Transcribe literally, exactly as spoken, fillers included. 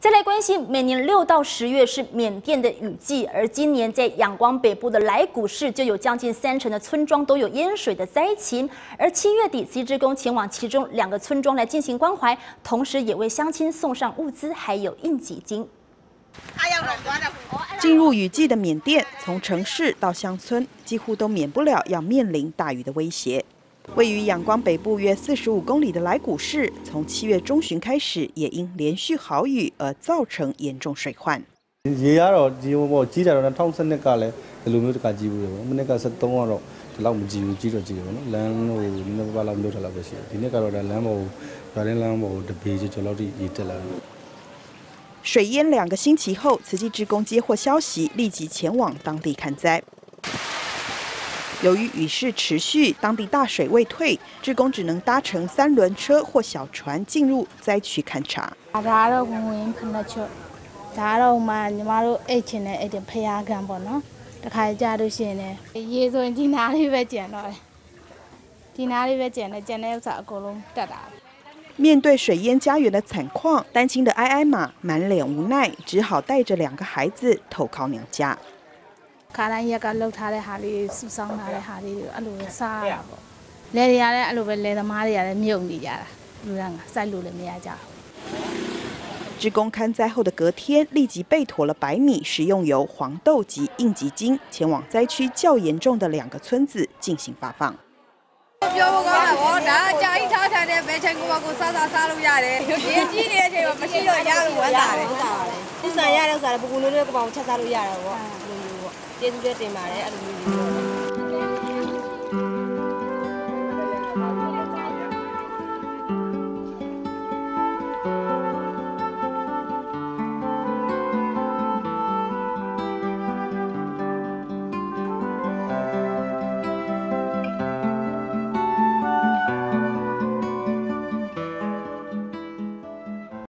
再来关心，每年六到十月是缅甸的雨季，而今年在仰光北部的莱古市就有将近三成的村庄都有淹水的灾情。而七月底，慈济志工前往其中两个村庄来进行关怀，同时也为乡亲送上物资，还有应急金。 进入雨季的缅甸，从城市到乡村，几乎都免不了要面临大雨的威胁。位于仰光北部约四十五公里的莱古市，从七月中旬开始，也因连续豪雨而造成严重水患。 水淹两个星期后，慈济志工接获消息，立即前往当地看灾。由于雨势持续，当地大水未退，志工只能搭乘三轮车或小船进入灾区勘察。 面对水淹家园的惨况，单亲的艾艾玛满脸无奈，只好带着两个孩子投靠娘家。志工勘灾后的隔天，立即备妥了白米、食用油、黄豆及应急金，前往灾区较严重的两个村子进行发放。